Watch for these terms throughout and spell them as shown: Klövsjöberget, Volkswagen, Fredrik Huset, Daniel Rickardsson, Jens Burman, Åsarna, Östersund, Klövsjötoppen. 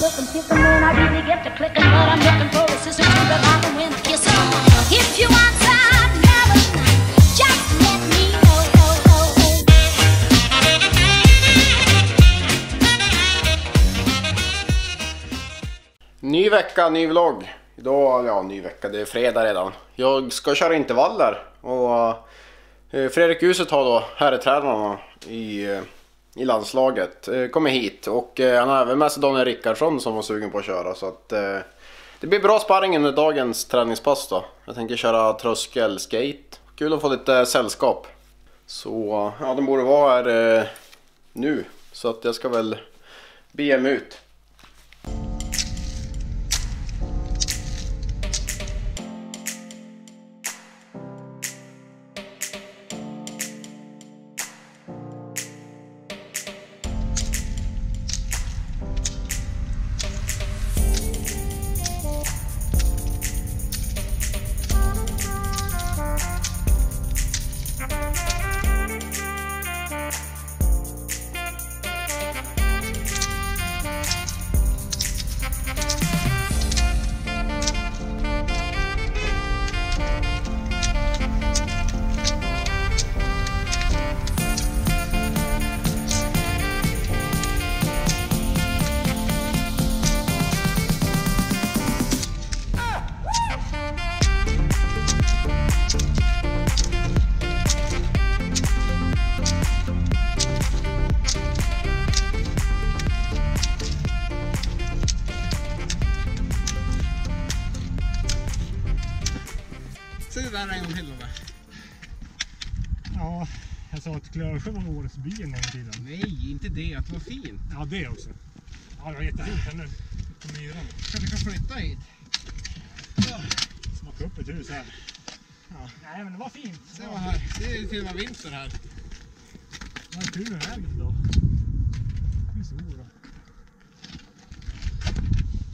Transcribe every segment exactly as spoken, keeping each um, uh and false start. looking, kissing when I really get to clicking, but I'm looking for a sister too, but I can win the kissing. If you want some never night, just let me know. Ny vecka, ny vlogg. Idag, ja, ny vecka, det är fredag redan. Jag ska köra intervaller och Fredrik Huset har då herretränarna i, i landslaget kommer hit, och han har även med sig Daniel Rickardsson som var sugen på att köra, så att det blir bra sparring under dagens träningspass då. Jag tänker köra tröskelskate. Kul att få lite sällskap. Så ja, de borde vara här nu, så att jag ska väl be mig ut. Ja, jag sa att Klövsjö var årets by en gång i tiden. Nej, inte det, att det var fint. Ja, det också. Ja, det var jättefint här nu. Kanske kan flytta hit. Ja. Smaka upp ett hus här. Ja. Nej, men det var fint. Det var här. Det är till och med vinter här. Vad är tur med vägen då? Det är så bra.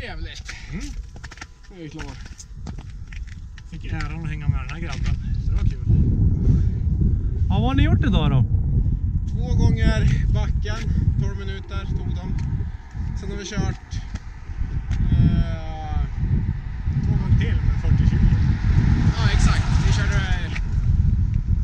Trevligt. Mm. Nu är vi klara. Fick äran att hänga med den här grabben, så det var kul. Ja, vad har ni gjort idag då? Två gånger backen, tolv minuter tog de. Sen har vi kört eh, två gånger till med fyrtio tjugo. Ja, exakt. Vi körde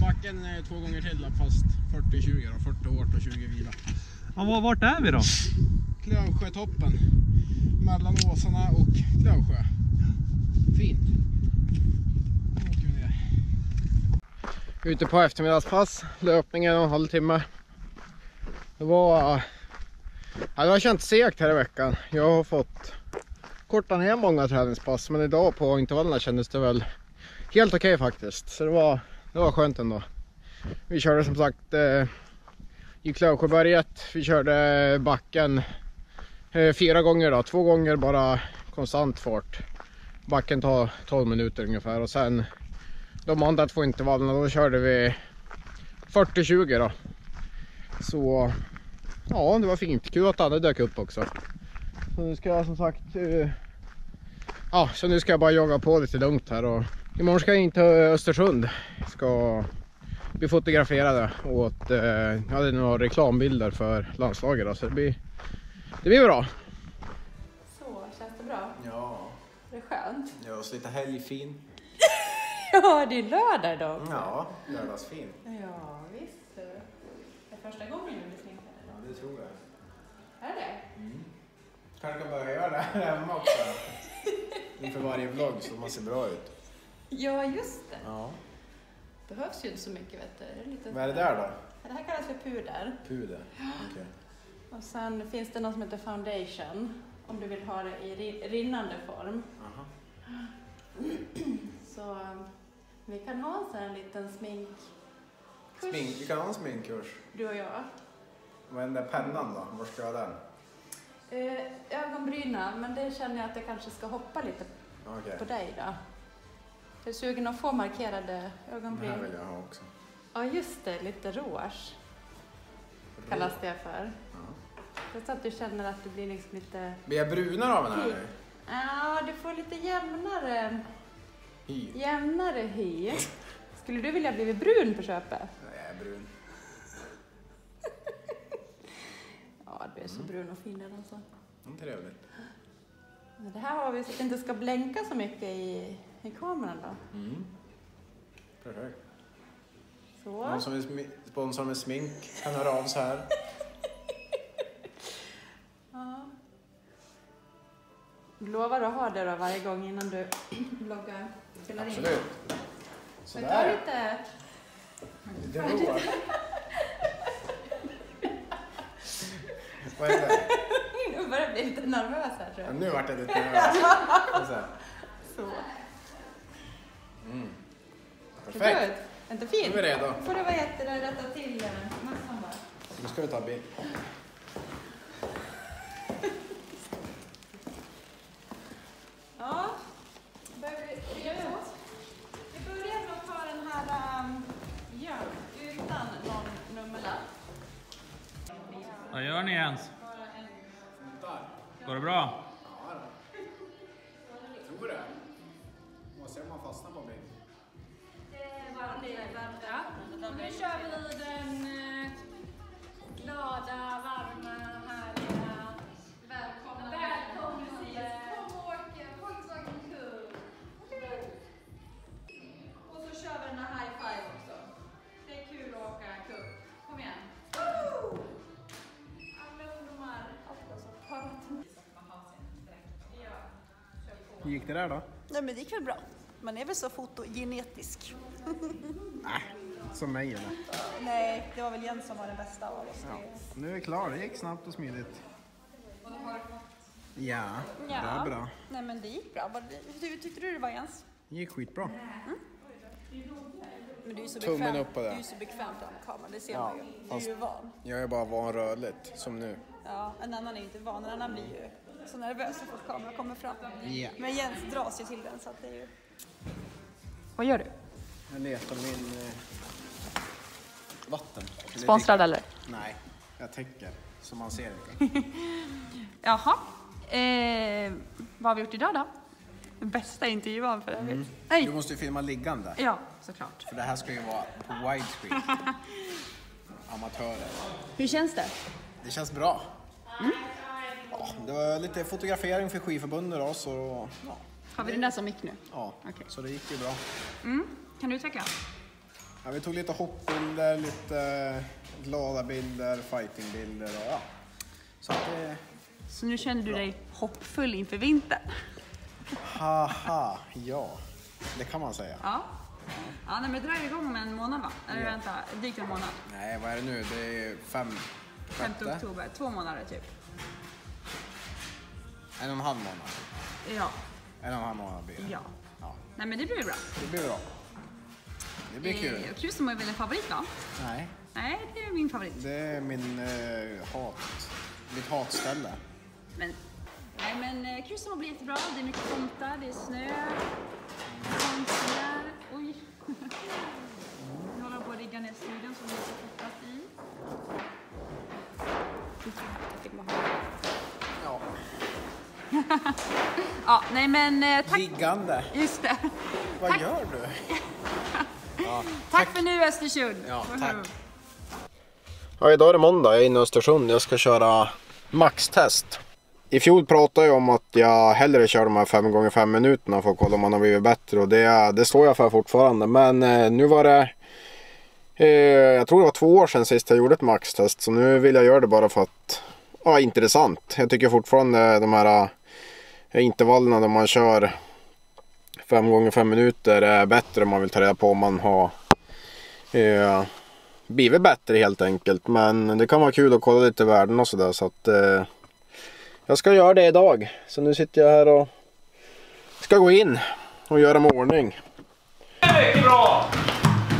backen två gånger till, fast fyrtio tjugo då, fyrtio hårt och tjugo vila. Ja, vart är vi då? Klövsjötoppen, mellan Åsarna och Klövsjö. Fint. Ute på eftermiddagspass, löpningen och en halvtimme. Det var, ja, det har känts segt här i veckan. Jag har fått korta ner många träningspass, men idag på intervallerna kändes det väl helt okej faktiskt. Så det var, det var skönt ändå. Vi körde som sagt eh, i Klövsjöberget, vi körde backen eh, fyra gånger då. Två gånger bara konstant fart. Backen tar tolv minuter ungefär, och sen de andra två intervallerna, då körde vi fyrtio tjugo då. Så ja, det var fint. Kul att Anna dök upp också. Så nu ska jag som sagt uh, ja, så nu ska jag bara jogga på lite lugnt här, och imorgon ska jag in till Östersund. Ska bli fotograferade åt uh, jag hade några reklambilder för landslaget då, så det blir, det blir bra. Så, känns det bra? Ja. Det är skönt. Ja, så lite helgfin. Ja, det är lördag då. Ja, lördagsfin. Ja, visst. Det är första gången du blir sminkad. Ja, det tror jag. Är det? Mm. Kanske kan börja göra det här hemma också. Inför varje vlogg så man ser bra ut. Ja, just det. Ja. Behövs ju inte så mycket, vet du. Lite. Vad är det där då? Det här kallas för puder. Puder, okej. Okay. Och sen finns det något som heter foundation. Om du vill ha det i rinnande form. Aha. Så vi kan ha en sån här liten sminkkurs. Smink, vi kan ha en sminkkurs. Du och jag. Vad är den där pennan då? Var ska jag den? Eh, ögonbryna, men det känner jag att jag kanske ska hoppa lite okay. På dig då. Jag är sugen att få markerade ögonbryn. Den här vill jag ha också. Ja just det, lite rouge. Kallas det för. Ja. Så att du känner att du blir liksom lite... Blir jag brunare av den här nu? Ja, du får lite jämnare... Hy. Jämnare hy. Skulle du vilja bli brun på köpet? Nej, jag är brun. Ja, du är så brun och fin alltså. Trevligt. Det här har vi så att det inte ska blänka så mycket i, i kameran då. Mm. Perfekt. Så. Någon som vill sponsra med smink kan höra av så här. Ja. Lovar att ha det då varje gång innan du bloggar. Spelar absolut. In. Absolut. Ta lite. Det roar. Vad är det? Nu börjar jag bli lite nervös här tror jag. Ja, nu vart jag lite nervös. Så. Så. Mm. Perfekt. Inte fint. Nu är vi redo. Får du vara jättebra att rätta till massan bara. Nu ska vi ta bild. Ja. Behöver vi göra något? Vi börjar med att ta den här um, ja, utan någon nummerlapp. Vad gör ni Jens? Går det bra? Ja, jag tror det. Måste se om man fastnar på mig. Nu kör vi den glada, varma, härliga välkomna. Välkomna precis. Kom och Volkswagen Kull. Och så kör vi den här high five också. Det är kul att åka kull. Kom igen. Alla ungdomar. Hur gick det där då? Nej, men det gick väl bra. Man är väl så fotogenetisk. Nej, som mig eller? Nej, det var väl Jens som var den bästa av oss. Ja. Nu är vi klar, det gick snabbt och smidigt. Ja, det var bra. Nej men det gick bra. Hur tyckte du det var Jens? Det gick skitbra. Mm. Men du är ju så bekväm, du är så bekväm på kameran, det ser man ju. Du är ju van. Jag är bara van rörligt, som nu. Ja, en annan är ju inte van, en annan blir ju så nervös så fort kameran kommer fram. Yeah. Men Jens dras ju till den så att det är ju... Vad gör du? Jag letar min eh, vatten. Sponsrad eller? Nej, jag täcker som man ser det. Jaha. Eh, vad har vi gjort idag då? Den bästa intervjun för övrigt. Mm. Du måste ju filma liggande. Ja, såklart. För det här ska ju vara på widescreen. Amatörer. Hur känns det? Det känns bra. Mm. Ja, det var lite fotografering för skivförbundet då, så... Ja. Har vi den där som gick nu? Ja, okay. Så det gick ju bra. Mm. Kan du utveckla? Ja, vi tog lite hoppbilder, lite glada bilder, fightingbilder och ja. Så, att det... så nu känner du dig hoppfull inför vintern? Haha, ja. Det kan man säga. Ja, ja nej, men det drar igång med en månad va? Eller ja. Vänta, drygt en månad. Nej, vad är det nu? Det är fem... femte oktober, två månader typ. En och en halv månad. Ja. En och en halv månad blir det. Ja. Ja. Nej men det blir bra. Det blir bra. Det blir kul. Eh, Krusen är väl en favorit va? Nej. Nej, det är min favorit. Det är min eh, hat. Mitt hatställe. Men, nej men Krusen blir jättebra. Det är mycket tomtar, det är snö. Konstnär. Oj. Nu håller jag på att rigga ner studion som vi har fått i. Jag fick bara ha det. Ja. Ja, nej men tack. Liggande. Just det. Vad tack. Gör du? Ja, tack. Tack för nu Östersund. Ja, tack. Ja, idag är det måndag. Jag är inne i Östersund. Jag ska köra maxtest. I fjol pratade jag om att jag hellre kör de här fem gånger fem minuterna för att kolla om man har blivit bättre. Och det, det står jag för fortfarande. Men nu var det... Eh, jag tror det var två år sedan sist jag gjorde ett maxtest. Så nu vill jag göra det bara för att... Ja, intressant. Jag tycker fortfarande de här... intervallerna när man kör fem gånger fem minuter är bättre om man vill ta reda på om man har eh, blivit bättre helt enkelt. Men det kan vara kul att kolla lite värden och sådär. Så att eh, jag ska göra det idag. Så nu sitter jag här och ska gå in och göra med ordning. Det är mycket bra!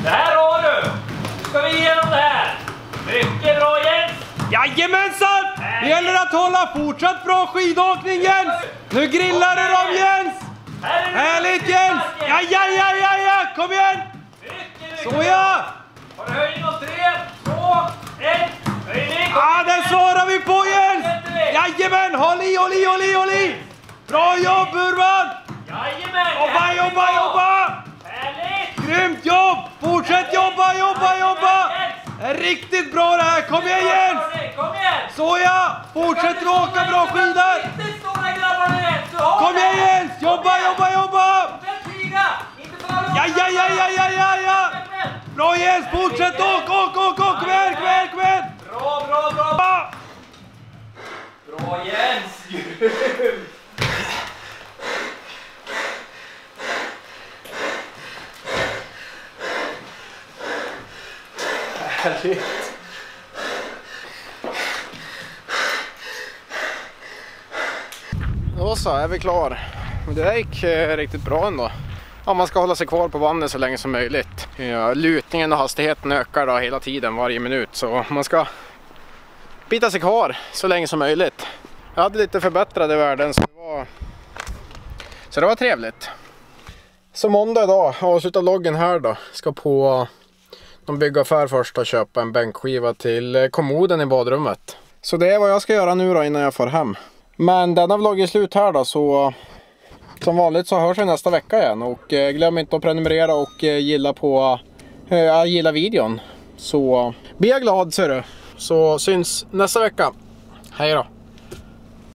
Det här har du! Nu ska vi igenom det här! Mycket bra Jens! Jajamensan! Det gäller att hålla fortsatt bra skidåkning Jens! Nu grillar du dem Jens! Härligt Jens! Ja, ja, ja, ja, ja! Kom igen! Så ja! Har du höjning av tre, två, ett? Höjning! Ja, den svarar vi på Jens! Jajamän! Håll i, håll i, håll i, håll i! Bra jobb Burman! Jajamän! Jobba, jobba, jobba! Härligt! Grymt jobb! Fortsätt jobba, jobba, jobba! är riktigt bra det här. Kom igen Jens! Kom igen! Såja! Fortsätt åka bra skidor! Inte stora grabbarna rätt! Kom igen Jens! Jobba, jobba, jobba! Ja, ja, ja, ja, ja, ja, ja! Bra Jens! Fortsätt åk, åk, åk, åk! Kom igen, kom igen, kom igen! Bra, bra, bra! Bra Jens! Härligt. Då så, är vi klar. Det här gick eh, riktigt bra ändå. Ja, man ska hålla sig kvar på bandet så länge som möjligt. Ja, lutningen och hastigheten ökar då hela tiden, varje minut. Så man ska bita sig kvar så länge som möjligt. Jag hade lite förbättrade värden så det var, så det var trevligt. Så måndag idag, avsluta loggen här då. Ska på... De byggaffär först och köpa en bänkskiva till kommoden i badrummet. Så det är vad jag ska göra nu då innan jag får hem. Men denna vlogg är slut här då, så som vanligt så hörs vi nästa vecka igen. Och glöm inte att prenumerera och gilla på äh, gilla videon. Så bli glad ser du. Så syns nästa vecka. Hej då.